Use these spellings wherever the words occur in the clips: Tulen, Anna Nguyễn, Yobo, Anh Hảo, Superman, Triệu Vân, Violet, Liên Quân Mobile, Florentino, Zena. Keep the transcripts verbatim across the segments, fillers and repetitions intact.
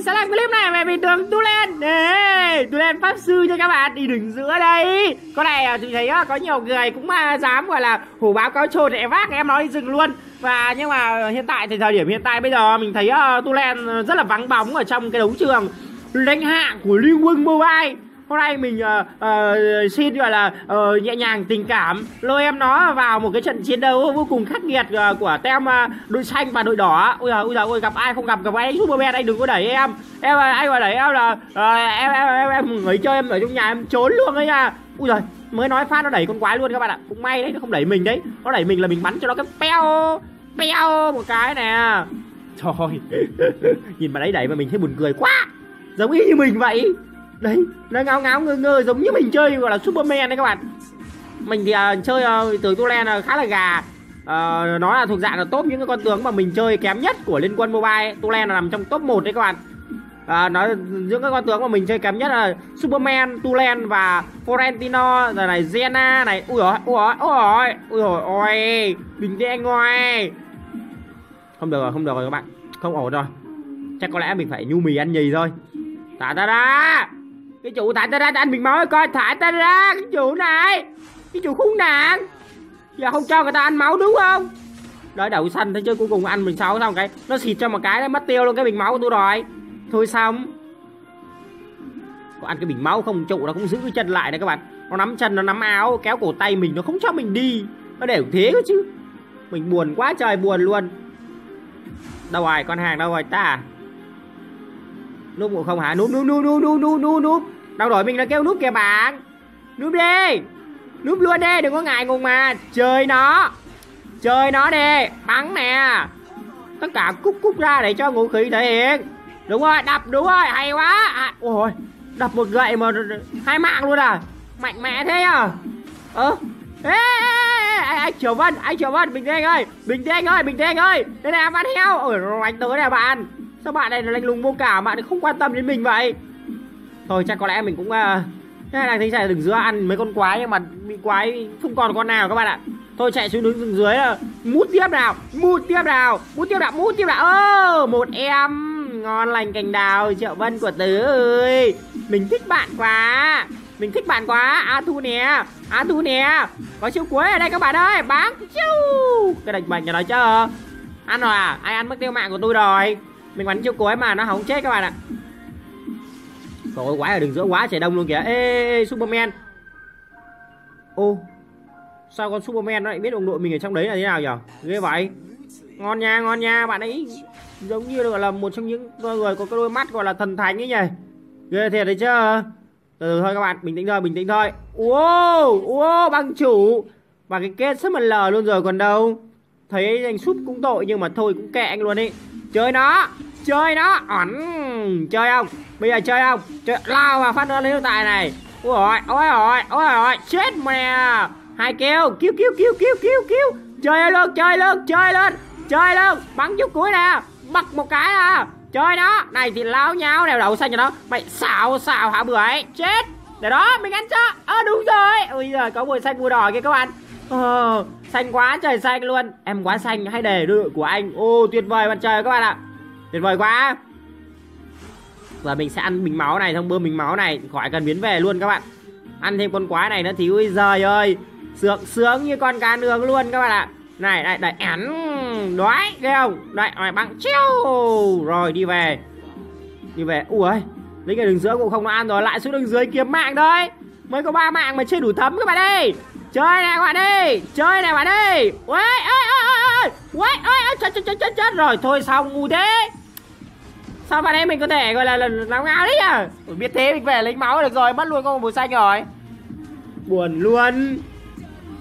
mình sẽ làm clip này về bình thường Tulen. Ê, Tulen pháp sư cho các bạn đi đứng giữa đây. Con này thì thấy có nhiều người cũng dám gọi là hổ báo cáo trồn để vác em nói dừng luôn. Và nhưng mà hiện tại thì thời điểm hiện tại bây giờ mình thấy uh, Tulen rất là vắng bóng ở trong cái đấu trường đánh hạng của Liên Quân Mobile. Hôm nay mình uh, uh, xin gọi là uh, nhẹ nhàng tình cảm lôi em nó vào một cái trận chiến đấu vô cùng khắc nghiệt uh, của tem uh, đội xanh và đội đỏ. Ôi giời, ôi giời ôi, gặp ai không gặp gặp ai Superman, anh đừng có đẩy em. Em anh gọi đẩy em là uh, em em em em người chơi em ở trong nhà em trốn luôn đấy nha. Ui giời, mới nói phát nó đẩy con quái luôn các bạn ạ. Cũng may đấy, nó không đẩy mình đấy. Nó đẩy mình là mình bắn cho nó cái peo peo một cái nè. Trời ơi. Nhìn mà đấy đẩy mà mình thấy buồn cười quá. Giống y như mình vậy. Đấy, nó ngáo ngáo ngơ ngơ giống như mình chơi gọi là Superman đấy các bạn. Mình thì uh, chơi uh, tướng Tulen uh, khá là gà. uh, Nó là thuộc dạng là top những cái con tướng mà mình chơi kém nhất của Liên Quân Mobile. Tulen là nằm trong top một đấy các bạn. uh, Nó những cái con tướng mà mình chơi kém nhất là Superman, Tulen và Florentino. Rồi này Zena này. Ui ôi, ui ôi, ui ôi, ôi. Bình đen ngoài. Không được rồi, không được rồi các bạn. Không ổn rồi. Chắc có lẽ mình phải nhu mì ăn nhì thôi. Thả ta ra. Cái chủ thả ta ra cho anh mình máu ơi coi. Thả ta ra cái chủ này. Cái chủ khốn nạn. Giờ không cho người ta ăn máu đúng không. Đói đậu xanh thế chứ cuối cùng ăn mình sao xong cái nó xịt cho một cái nó mất tiêu luôn cái bình máu của tôi rồi. Thôi xong. Có ăn cái bình máu không trụ nó cũng giữ cái chân lại này các bạn. Nó nắm chân nó nắm áo kéo cổ tay mình nó không cho mình đi. Nó đều thế cơ chứ. Mình buồn quá trời buồn luôn. Đâu rồi con hàng đâu rồi ta. Núp ngộ không hả? Núp núp núp núp núp núp núp núp. Đâu rồi mình đã kêu núp kìa bạn. Núp đi. Núp luôn đi, đừng có ngại ngùng mà. Chơi nó. Chơi nó đi. Bắn nè. Tất cả cúc cúc ra để cho ngũ khí thể hiện. Đúng rồi, đập đúng rồi, hay quá. À, ôi, đập một gậy mà hai mạng luôn à. Mạnh mẽ thế à. Ơ. Ê, anh Triệu Vân, anh Triệu Vân, bình tĩnh anh ơi. Bình tĩnh anh ơi, bình tĩnh anh ơi. Đây là Văn Heo. Ôi, anh tới nè bạn. Sao bạn này là lạnh lùng vô cảm, bạn ấy không quan tâm đến mình vậy. Thôi chắc có lẽ mình cũng uh, thế này thấy chạy đứng dưới ăn mấy con quái nhưng mà bị quái không còn con nào các bạn ạ. Thôi chạy xuống đứng dưới là mút tiếp nào, mút tiếp nào, mút tiếp nào, mút tiếp nào. Ơ, một em ngon lành cành đào Triệu Vân của tứ ơi. Mình thích bạn quá. Mình thích bạn quá. A Thu nè, A Thu nè. Có chiêu cuối ở đây các bạn ơi, bán chiêu. Cái đạch bành nhà nói chứ. Ăn rồi à? Ai ăn mất tiêu mạng của tôi rồi. Mình bắn chiêu cuối mà nó không chết các bạn ạ. Trời ơi quái ở đường giữa quá trời đông luôn kìa. Ê, ê, ê Superman. Ô, sao con Superman nó lại biết đồng đội mình ở trong đấy là thế nào nhở. Ghê vậy. Ngon nha, ngon nha. Bạn ấy giống như gọi là một trong những người có cái đôi mắt gọi là thần thánh ấy nhỉ. Ghê thiệt đấy chứ. Từ thôi các bạn, bình tĩnh thôi, bình tĩnh thôi. Wow, wow, băng chủ. Và cái kết rất là lờ luôn rồi còn đâu. Thấy anh súp cũng tội nhưng mà thôi cũng kệ anh luôn đi. Chơi nó, chơi nó, ẩn, chơi không? Bây giờ chơi không? Chơi, lao vào phát nó lên tài này. Ôi ôi, ôi ôi, ôi ôi, chết mẹ. Hai kêu, kêu kêu kêu kêu kêu kêu. Chơi luôn, chơi luôn, chơi luôn. Chơi luôn, bắn chút cuối nè. Bắt một cái à. Chơi nó, này thì lao nhau đèo đậu xanh cho nó. Mày xào xào hả bưởi. Chết. Để đó, mình ăn cho. Ơ à, đúng rồi. Ôi giời, có bùi xanh bùi đỏ kia các bạn. Ờ, xanh quá trời xanh luôn. Em quá xanh hãy để đội của anh. Ô tuyệt vời mặt trời các bạn ạ. Tuyệt vời quá. Và mình sẽ ăn bình máu này, xong bơm bình máu này, khỏi cần biến về luôn các bạn. Ăn thêm con quái này nữa thì ui giời ơi, sướng sướng như con cá nướng luôn các bạn ạ. Này, này, đẩy án. Đói, ghê không? Đẩy, đẩy bằng chiêu. Rồi đi về. Đi về, ui. Lấy cái đường giữa cũng không nó ăn rồi, lại xuống đường dưới kiếm mạng thôi. Mới có ba mạng mà chưa đủ thấm các bạn ơi. Chơi này bạn đi, chơi này bạn đi. Ôi ơi ơi ơi ơi, chết chết chết chết rồi, thôi xong ngu thế. Sao bạn em mình có thể gọi là làm ngáo đấy nhờ. Ủa, biết thế mình về lấy máu được rồi, mất luôn con màu xanh rồi. Buồn luôn.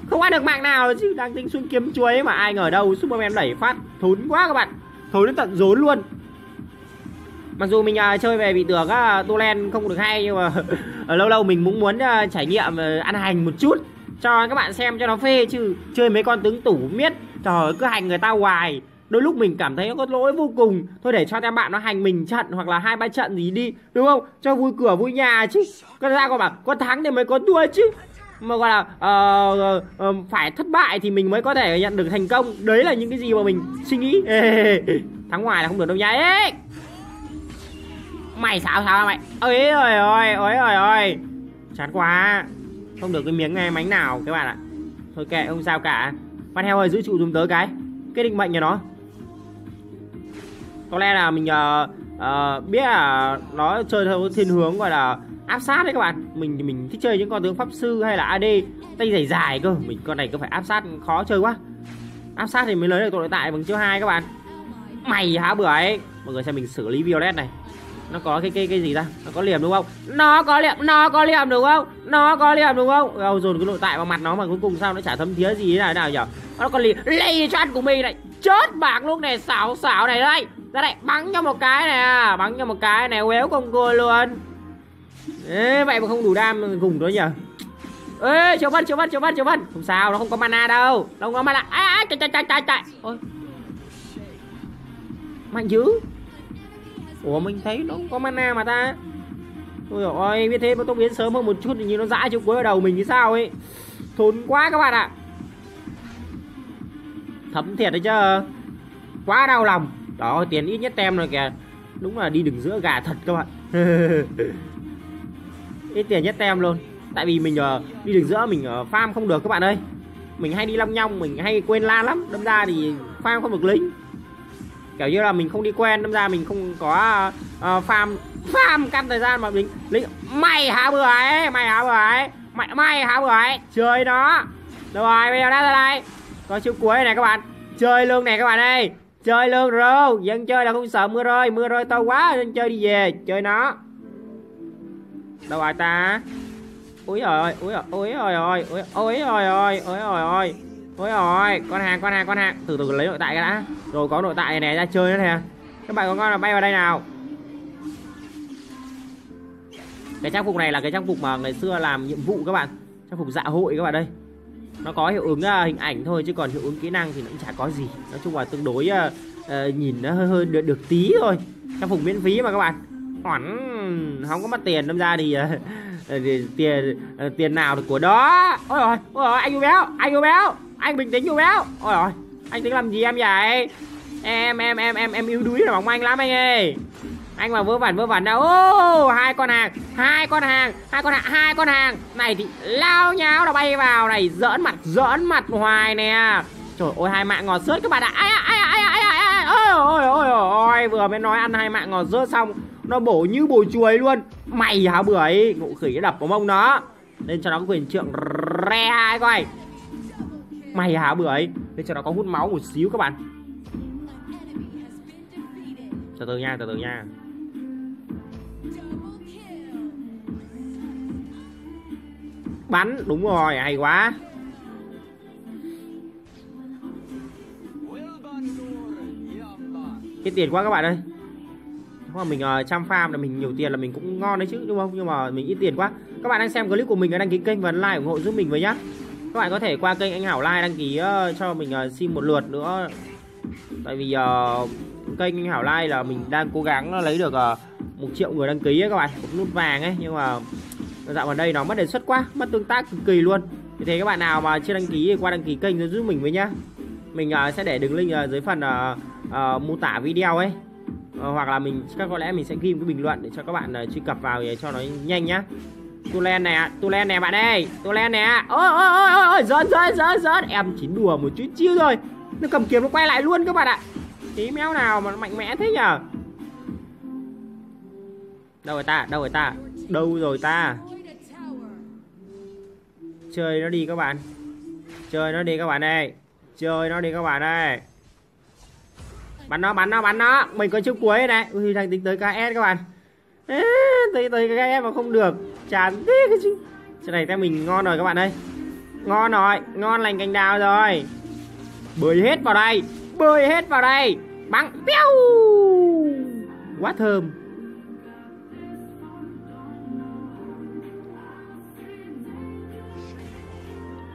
Không ăn được mạng nào chứ, đang tính xuống kiếm chuối mà ai ngờ đâu Superman đẩy phát thốn quá các bạn. Thốn đến tận rốn luôn. Mặc dù mình uh, chơi về bị tưởng uh, Tulen không được hay nhưng mà lâu lâu mình cũng muốn uh, trải nghiệm uh, ăn hành một chút. Cho các bạn xem cho nó phê chứ chơi mấy con tướng tủ miết. Trời ơi, cứ hành người ta hoài. Đôi lúc mình cảm thấy nó có lỗi vô cùng. Thôi để cho các bạn nó hành mình trận hoặc là hai ba trận gì đi. Đúng không? Cho vui cửa vui nhà chứ. Con ra còn bảo con thắng thì mới có thua chứ. Mà gọi là uh, uh, uh, phải thất bại thì mình mới có thể nhận được thành công. Đấy là những cái gì mà mình suy nghĩ. Thắng ngoài là không được đâu nha. Mày xạo xạo mày. Ôi ôi ôi ôi ôi ôi. Chán quá. Không được cái miếng nghe mánh nào các bạn ạ. Thôi kệ không sao cả. Con heo ơi giữ trụ dùm tới cái Cái định mệnh nhà nó. Có lẽ là mình uh, uh, biết là nó chơi theo thiên hướng gọi là áp sát đấy các bạn. Mình mình thích chơi những con tướng pháp sư hay là a đê tay dài dài cơ. Mình con này cứ phải áp sát khó chơi quá. Áp sát thì mới lấy được tội nội tại bằng chiêu hai các bạn. Mày hả bưởi. Mọi người xem mình xử lý Violet này. Nó có cái cái cái gì ra? Nó có liềm đúng không? Nó có liềm, nó có liềm đúng không? Nó có liềm đúng không? Rồi dồn cái nội tại vào mặt nó mà cuối cùng sao nó chả thấm thía gì thế nào nào nhỉ? Nó còn liềm lây cho ăn của mình này. Chết bạc lúc này, xảo xảo này đây. Ra đây, bắn cho một cái này, bắn cho một cái này, quéo không cười luôn. Ê, vậy mà không đủ đam cùng đó nhỉ? Ê, chiều vân, chiều vân, chiều vân, chiều vân. Không sao, nó không có mana đâu. Nó không có mana. Ai ai chạy chạy chạy chạy chạy. Ôi. Mạnh dữ. Ủa mình thấy nó không có mana mà ta. Ôi dồi ôi, biết thế mà tốc biến sớm hơn một chút thì như nó dãi chứ cuối ở đầu mình thì sao ấy. Thốn quá các bạn ạ. Thấm thiệt đấy chứ. Quá đau lòng. Đó, tiền ít nhất tem rồi kìa. Đúng là đi đường giữa gà thật các bạn. Ít tiền nhất tem luôn. Tại vì mình uh, đi đường giữa mình uh, farm không được các bạn ơi. Mình hay đi long nhong, mình hay quên la lắm. Đâm ra thì farm không được lính. Kiểu như là mình không đi quen, đâm ra mình không có uh, farm farm căn thời gian mà lính lính mày hả bữa ấy, mày hả bữa ấy, mày mày hả bữa ấy, chơi nó. Được rồi, bây giờ đã ra đây. Có chiêu cuối này các bạn. Chơi lương này các bạn ơi. Chơi lương rồi, dân chơi là không sợ mưa rơi, mưa rơi to quá nên chơi đi về, chơi nó. Đâu rồi ta? Úi ơi, úi ơi, úi ơi ơi, úi ơi ơi, úi ơi ơi. Ôi ôi, con hàng, con hàng, con hàng. Từ từ lấy nội tại cái đã. Rồi có nội tại này ra chơi nữa nè. Các bạn có con là bay vào đây nào. Cái trang phục này là cái trang phục mà ngày xưa làm nhiệm vụ các bạn. Trang phục dạ hội các bạn đây. Nó có hiệu ứng uh, hình ảnh thôi chứ còn hiệu ứng kỹ năng thì nó cũng chả có gì. Nói chung là tương đối uh, uh, nhìn nó hơi hơi được, được tí thôi. Trang phục miễn phí mà các bạn. Khoảng không có mất tiền đâm ra thì... Uh, thì tiền uh, tiền nào được của đó. Ôi ôi, ôi ôi, anh yêu béo, anh yêu béo. Anh bình tĩnh vô béo. Ôi ôi, anh tính làm gì em vậy? Em em em em em yếu đuối là bóng anh lắm anh ơi. Anh mà vớ vẩn vớ vẩn đâu. Oh, hai con hàng, hai con hàng, hai con hàng, hai con hàng. Này thì lao nháo là bay vào này, giỡn mặt, giỡn mặt hoài nè. Trời ơi hai mạng ngọt rớt các bạn ạ. Ai ai ai ai ai. Ôi ôi ôi, vừa mới nói ăn hai mạng ngọt rớt xong nó bổ như bổ chuối luôn. Mày hả bưởi, ngộ khỉ đập vào mông nó. Nên cho nó quyền trượng re hai coi. Mày hả bưởi. Để cho nó có hút máu một xíu các bạn. Từ từ nha, từ từ nha. Bắn, đúng rồi, hay quá. Cái tiền quá các bạn ơi. Nếu mà mình uh, chăm farm là mình nhiều tiền là mình cũng ngon đấy chứ đúng không? Nhưng mà mình ít tiền quá. Các bạn đang xem clip của mình, đăng ký kênh và like ủng hộ giúp mình với nhá. Các bạn có thể qua kênh anh Hảo like đăng ký uh, cho mình uh, xin một lượt nữa. Tại vì uh, kênh anh Hảo like là mình đang cố gắng lấy được một uh, triệu người đăng ký ấy các bạn. Một nút vàng ấy. Nhưng mà dạo gần đây nó mất đề xuất quá. Mất tương tác cực kỳ luôn. Vì thế các bạn nào mà chưa đăng ký thì qua đăng ký kênh rồi giúp mình với nhá. Mình uh, sẽ để đường link uh, dưới phần uh, uh, mô tả video ấy. uh, Hoặc là mình chắc có lẽ mình sẽ ghi một cái bình luận để cho các bạn uh, truy cập vào để cho nó nhanh nhá. Tulen nè, Tulen nè bạn ơi, Tulen nè. Ôi ôi ôi ôi ôi, rớt rớt rớt rớt. Em chỉ đùa một chút chiêu rồi. Nó cầm kiếm nó quay lại luôn các bạn ạ. Tí méo nào mà nó mạnh mẽ thế nhờ. Đâu rồi ta, đâu rồi ta, đâu rồi ta. Chơi nó đi các bạn. Chơi nó đi các bạn ơi. Chơi nó đi các bạn ơi. Bắn nó, bắn nó, bắn nó. Mình có chiếc cuối này. Ui, đang tính tới ca ét các bạn. Ê, tới tới cái em mà không được. Chán thế cái chứ. Chỗ này theo mình ngon rồi các bạn ơi. Ngon rồi, ngon lành cành đào rồi. Bơi hết vào đây, bơi hết vào đây. Bắn, piu. Quá thơm.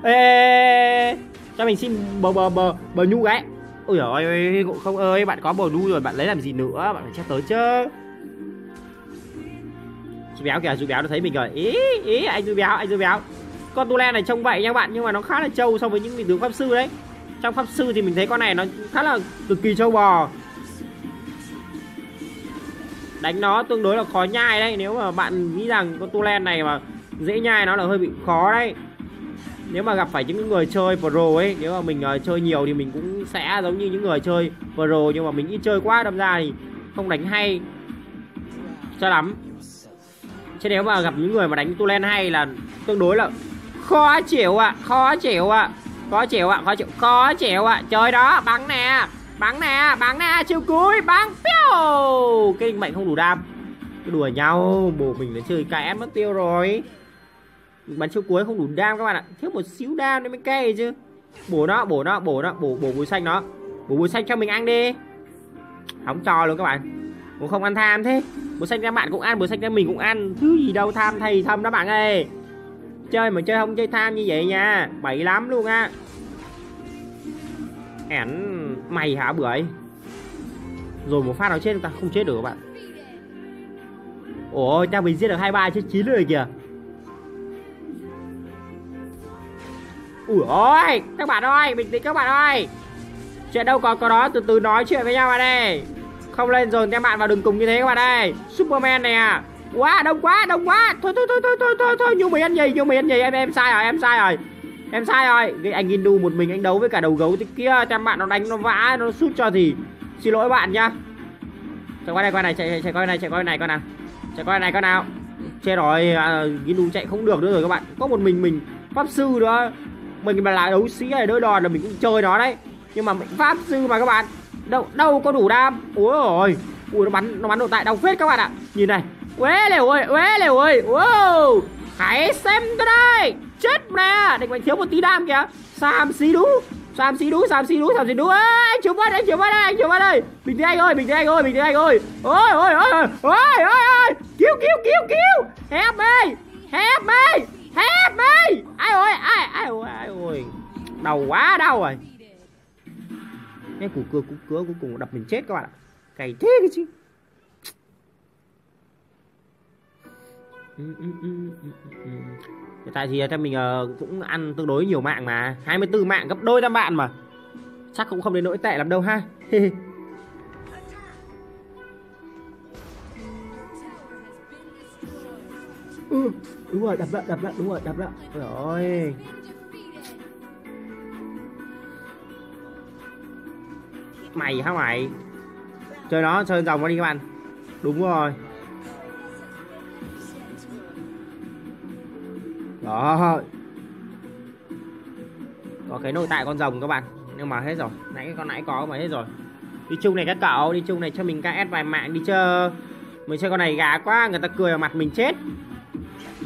Ê, cho mình xin bờ bờ bờ bờ nhu cái. Ôi giời ơi, không ơi, bạn có bờ nhu rồi, bạn lấy làm gì nữa, bạn phải chép tới chứ. Chú béo kìa, chú béo nó thấy mình rồi. Ý, ý, anh chú béo, anh chú béo. Con Tulen này trông vậy nha các bạn, nhưng mà nó khá là trâu so với những vị tướng pháp sư đấy. Trong pháp sư thì mình thấy con này nó khá là cực kỳ trâu bò. đánh nó tương đối là khó nhai đấy. Nếu mà bạn nghĩ rằng con Tulen này mà dễ nhai nó là hơi bị khó đấy. Nếu mà gặp phải những người chơi pro ấy, nếu mà mình uh, chơi nhiều thì mình cũng sẽ giống như những người chơi pro, nhưng mà mình ít chơi quá đâm ra thì không đánh hay cho lắm. Chứ nếu mà gặp những người mà đánh Tulen hay là tương đối là khó chịu ạ, à, khó chịu ạ, à, khó chịu ạ, à, khó chịu, khó chịu ạ. À. Chơi đó, bắn nè, bắn nè, bắn nè, chiêu cuối, bắn, piu. Cái định mệnh không đủ đam. Cứ đùa nhau, bồ mình đã chơi ca ép mất tiêu rồi. Bắn chiêu cuối không đủ đam các bạn ạ. Thiếu một xíu đam nên mới cay chứ. Bổ nó, bổ nó, bổ nó, bổ bổ bùi xanh nó. Bổ bùi xanh cho mình ăn đi. Hóng trò luôn các bạn. Cũng không ăn tham thế. Bùi xanh các bạn cũng ăn, bùi xanh các mình cũng ăn. Thứ gì đâu tham thầy thầm đó bạn ơi. Chơi mà chơi không chơi tham như vậy nha. Bậy lắm luôn á. Ẻn mày hả bưởi. Rồi một phát nào chết ta không chết được các bạn. Ôi ta mình giết được hai ba chết chín rồi kìa. Ủa ôi, các bạn ơi, bình tĩnh các bạn ơi. Chuyện đâu có có đó, từ từ nói chuyện với nhau bạn đây. Không lên dồn các bạn vào đường cùng như thế các bạn đây. Superman này à. Quá đông quá, đông quá. Thôi thôi thôi thôi thôi thôi thôi, nhung mày ăn gì, nhung mày ăn gì, em em sai rồi, em sai rồi. Em sai rồi. Cái anh Hindu một mình anh đấu với cả đầu gấu thế kia, các bạn nó đánh nó vã, nó sút cho thì xin lỗi bạn nhá. Chạy qua này, qua này, chạy chạy coi này, chạy coi này con nào. Chạy coi này con nào. Chết rồi, à, Hindu chạy không được nữa rồi các bạn. Có một mình mình pháp sư nữa. Mình mà là đấu sĩ này đỡ đòn là mình cũng chơi nó đấy. Nhưng mà mình pháp sư mà các bạn. Đâu đâu có đủ đam. Úi rồi. Ui nó bắn nó bắn đồ tại đau phết các bạn ạ. Nhìn này. Uế lều ơi, uế lều ơi. Wow. Hãy xem tôi đây. Chết nè, định mình thiếu một tí đam kìa. Sam xí đú. Sam xí đú, Sam xí đú, Sam xí đú. Ê, chịu mất, anh chịu mất đây, chịu mất đây. Bình tĩnh anh ơi, bình tĩnh anh ơi, bình tĩnh anh ơi. Ôi ôi ôi ôi. Ôi ôi ơi. Cứu cứu cứu cứu. Help me. Help me. Help me. Ai ơi, ai ai ơi, ai ơi. Đau quá, đau rồi. Cái củ cưa cú cứa cuối cùng đập mình chết các bạn ạ. Cày thế cái chứ. Hiện tại thì theo mình cũng ăn tương đối nhiều mạng mà, hai mươi tư mạng gấp đôi các bạn mà. Chắc cũng không đến nỗi tệ lắm đâu ha. Ừ, đúng rồi, đập lại, đập lại, đúng rồi, đập lại. Rồi. Mày hả mày. Chơi nó, chơi dòng nó đi các bạn. Đúng rồi. Đó. Có cái nội tại con rồng các bạn. Nhưng mà hết rồi. Nãy con nãy có mà hết rồi. Đi chung này các cậu. Đi chung này cho mình ca ét vài mạng đi chơi. Mình chơi con này gà quá. Người ta cười vào mặt mình chết.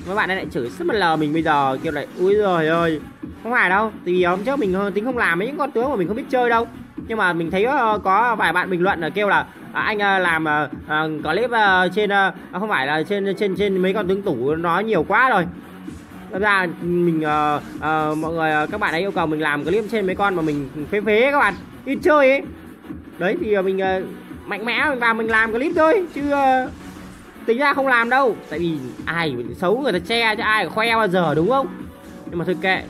Mấy bạn ấy lại chửi sứt mặt lờ mình bây giờ. Kêu lại úi giời ơi. Không phải đâu. Thì hôm trước mình tính không làm mấy những con tướng mà mình không biết chơi đâu. Nhưng mà mình thấy có vài bạn bình luận là kêu là à, anh làm à, clip à, trên à, không phải là trên trên trên mấy con tướng tủ nó nhiều quá rồi. Thật ra mình uh, uh, mọi người uh, các bạn ấy yêu cầu mình làm clip trên mấy con mà mình phế phế các bạn ít chơi ấy. Đấy thì mình uh, mạnh mẽ mình vào mình làm clip thôi chứ uh, tính ra không làm đâu. Tại vì ai xấu người ta che cho ai khoe bao giờ đúng không? Nhưng mà thôi kệ,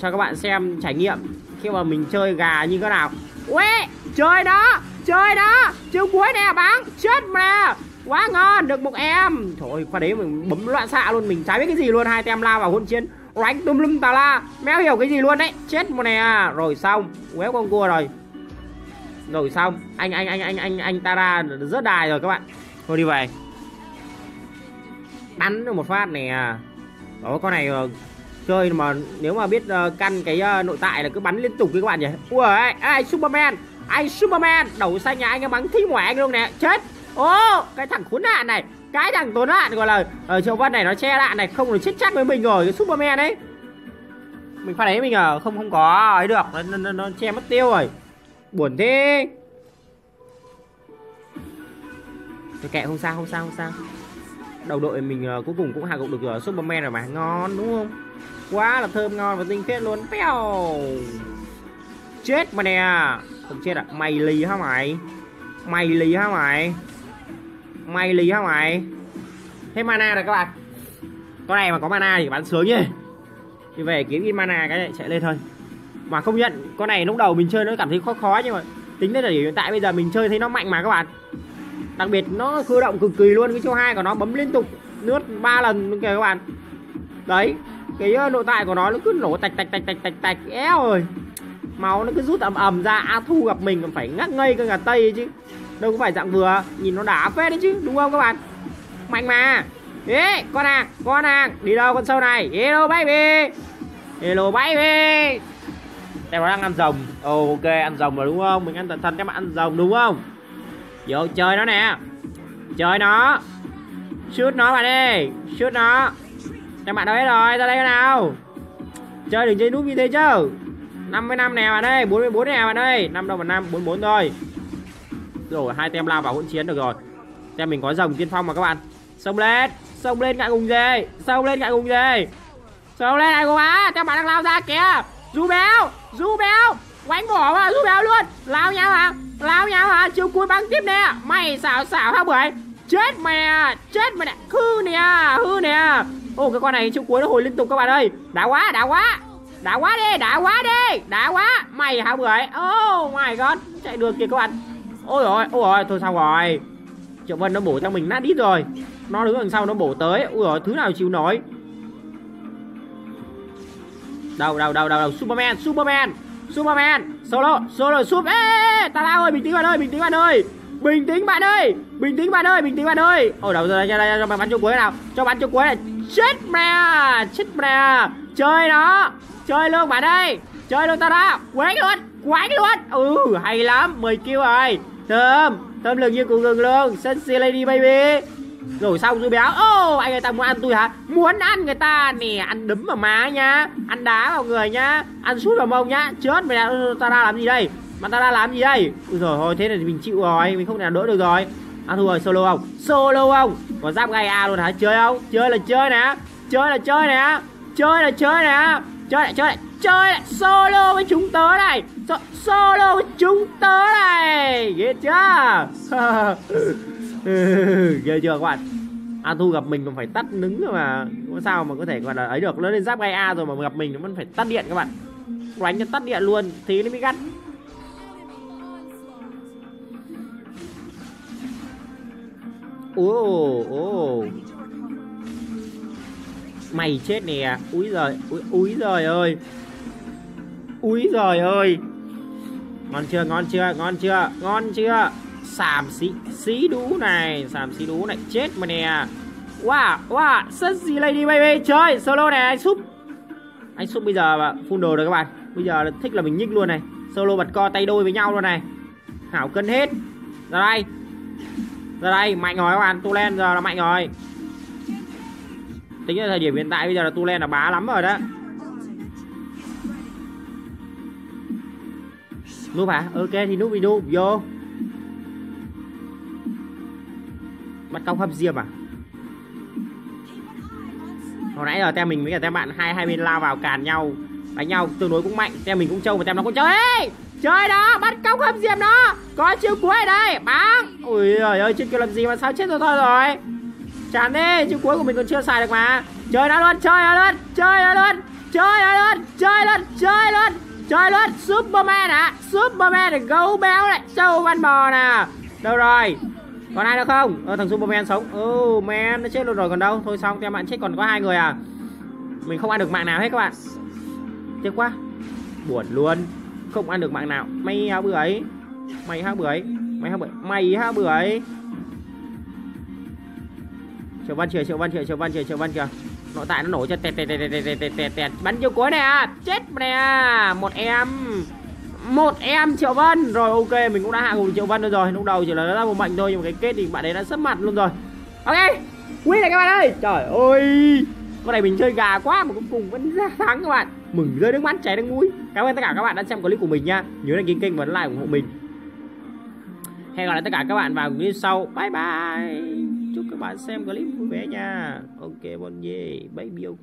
cho các bạn xem trải nghiệm khi mà mình chơi gà như thế nào. Uê, chơi đó, chơi đó, chiêu cuối nè bắn, chết mà. Quá ngon, được một em. Trời ơi, qua đấy mình bấm loạn xạ luôn. Mình trái biết cái gì luôn, hai tem lao vào hỗn chiến. Đánh tùm lum tà la, méo hiểu cái gì luôn đấy. Chết một nè, à. Rồi xong. Quéo con cua rồi. Rồi xong, anh anh anh anh anh anh ta ra rớt đài rồi các bạn. Thôi đi về. Bắn được một phát nè. Đó, con này chơi mà nếu mà biết căn cái nội tại là cứ bắn liên tục các bạn nhỉ. Ui, ai Superman, ai Superman, đầu xanh nhà anh bắn thích mỏi anh luôn nè, chết. Ô, oh, cái thằng khốn nạn này, cái thằng tốn nạn gọi là ở uh, Triệu Vân này nó che đạn này, không được chết chắc với mình rồi, cái Superman ấy. Mình pha đấy mình ở uh, không không có ấy được, nó, nó, nó che mất tiêu rồi. Buồn thế. Thôi kệ, không sao, không sao, không sao. Đầu đội mình uh, cuối cùng cũng hạ gục được uh, Superman rồi mà, ngon đúng không? Quá là thơm ngon và tinh phết luôn. Peo. Chết mà nè. Không chết à? Mày lì hả mày? Mày lì hả mày? Mày lì hả mày? Thế mana rồi các bạn. Con này mà có mana thì bán sướng nhỉ. Thì về kiếm in mana cái này chạy lên thôi. Mà không nhận con này lúc đầu mình chơi nó cảm thấy khó khó, nhưng mà tính đến thời điểm hiện tại bây giờ mình chơi thấy nó mạnh mà các bạn. Đặc biệt nó cử động cực kỳ luôn. Cái chiêu hai của nó bấm liên tục lướt ba lần luôn kìa các bạn. Đấy, cái nội tại của nó nó cứ nổ tạch tạch tạch tạch tạch tạch. Éo rồi, máu nó cứ rút ầm ầm ra. A Thu gặp mình còn phải ngắc ngây cơ ngả tây chứ. Đâu có phải dạng vừa, nhìn nó đá phết đấy chứ, đúng không các bạn? Mạnh mà. Ê, con hàng, con hàng, đi đâu con sâu này? Hello baby, hello baby. Em nó đang ăn rồng. Ồ, oh, ok, ăn rồng rồi đúng không? Mình ăn thần thần các bạn, ăn rồng đúng không? Vô chơi nó nè, chơi nó, shoot nó bạn ơi, shoot nó. Các bạn đâu hết rồi, ra đây nào. Chơi đừng chơi núp như thế chứ. Năm mươi lăm nè bạn ơi, bốn mươi bốn nè bạn ơi, năm đâu mà năm, bốn mươi bốn thôi. Rồi, hai tem lao vào hỗn chiến được rồi. Tem mình có rồng tiên phong mà các bạn. Xông lên, xông lên ngại ngùng gì, xông lên ngại ngùng gì, xông lên ngại ngùng á. Các bạn đang lao ra kìa. Rú béo, rú béo, quánh bỏ vào, rú béo luôn. Lao nhau hả, lao nhau hả, chiều cuối băng tiếp nè. Mày xảo xảo hả bưởi. Chết mày nè, chết mày nè, hư nè, hư nè. Ô cái con này chiều cuối nó hồi liên tục các bạn ơi. Đá quá, đá quá, đá quá đi, đá quá đi, đá quá. Mày hả bưởi, oh my god, chạy được kìa các bạn. Ôi ôi, ôi ôi, thôi xong rồi. Triệu Vân nó bổ cho mình nát đít rồi. Nó đứng đằng sau nó bổ tới. Ui rồi, thứ nào chịu nói. Đâu, đâu, đâu, đâu, đâu. Superman, Superman, Superman. Solo, solo, sub. Ê, ta lao ơi, bình tĩnh bạn ơi, bình tĩnh bạn ơi. Bình tĩnh bạn ơi, bình tĩnh bạn ơi, bình tĩnh bạn ơi. Ôi đâu, ra đây, cho bắn chỗ cuối nào. Cho bắn chỗ cuối này. Chết mẹ, chết mẹ. Chơi nó, chơi luôn bạn ơi. Chơi luôn ta ra. Quánh luôn, quánh luôn. Ừ, hay lắm, mười kill rồi. Thơm, thơm lường như cùng gừng luôn. Sexy lady baby. Rồi xong rồi béo. Ô, oh, anh người ta muốn ăn tôi hả? Muốn ăn người ta nè, ăn đấm vào má nhá, ăn đá vào người nhá, ăn sút vào mông nhá. Chết mày, ta ra làm gì đây? Mà ta ra làm gì đây? Ui rồi thôi, thế này mình chịu rồi, mình không thể nào đỡ được rồi. À thôi rồi, solo không? Solo không? Có giáp gai A luôn hả? Chơi không? Chơi là chơi nè, chơi là chơi nè, chơi là chơi nè, chơi lại chơi lại. Chơi lại solo với chúng tớ này, so solo với chúng tớ này, ghê chưa? Ghê chưa các bạn? A Thu gặp mình còn phải tắt nứng rồi mà, sao mà có thể gọi là ấy được, nó lên giáp gai A rồi mà gặp mình nó vẫn phải tắt điện các bạn, đánh cho tắt điện luôn thì nó mới gắt. Ồ, ồ. Mày chết nè, úi giời, úi giời ơi. Úi giời ơi. Ngon chưa, ngon chưa, ngon chưa, ngon chưa. Xàm xí, xí đú này, xàm xí đú này, chết mà nè. Wow, wow, sexy lady baby, chơi, solo này, anh Súp. Anh Súp bây giờ mà full đồ rồi các bạn. Bây giờ thích là mình nhích luôn này. Solo bật co tay đôi với nhau luôn này. Hảo cân hết. Ra đây. Ra đây, mạnh rồi các bạn, Tulen giờ là mạnh rồi. Tính đến thời điểm hiện tại bây giờ là Tulen là bá lắm rồi đó. Núp hả? Ok thì núp đi núp vô. Bắt cóc hấp diêm à? Hồi nãy giờ tem mình với cả tem bạn hai hai bên lao vào càn nhau, đánh nhau tương đối cũng mạnh. Tem mình cũng trâu và tem nó cũng chơi. Ê! Chơi đó, bắt cóc hấp diêm đó. Có chiêu cuối ở đây, bắn. Ôi giời ơi, chưa kêu làm gì mà sao chết rồi thôi rồi. Chán đi, chiêu cuối của mình còn chưa xài được mà. Chơi nó luôn, chơi nó luôn, chơi nó luôn, chơi nó luôn, chơi nó luôn, chơi luôn, chơi luôn. Superman hả? Superman này, gấu béo này, sâu văn bò nè. Đâu rồi? Còn ai nữa không? Ờ, thằng Superman sống. Oh man, nó chết luôn rồi còn đâu. Thôi xong, em bạn chết còn có hai người à. Mình không ăn được mạng nào hết các bạn. Tiếc quá. Buồn luôn. Không ăn được mạng nào. Mày hả bưởi? Mày hả bưởi? Mày hả bưởi? Mày hả bưởi? Triệu Văn kìa, Triệu Văn kìa, Triệu Văn kìa, Triệu Văn kìa. Nội tại nó nổ cho tẹt tẹt tẹt tẹt tẹt tẹt tẹt. Bắn chiêu cuối nè, chết nè. Một em, một em Triệu Văn. Rồi ok, mình cũng đã hạ gục Triệu Văn rồi. Lúc đầu chỉ là nó ra một mạnh thôi, nhưng mà cái kết thì bạn ấy đã sấp mặt luôn rồi. Ok, win này các bạn ơi. Trời ơi, con này mình chơi gà quá mà cuối cùng vẫn ra thắng các bạn. Mừng rơi nước mắt chảy nước mũi. Cảm ơn tất cả các bạn đã xem clip của mình nha. Nhớ đăng ký kênh và like ủng hộ mình. Hẹn gặp lại tất cả các bạn vào clip sau. Bye bye. Chúc các bạn xem clip vui vẻ nha. Ok, bon ye, baby ok.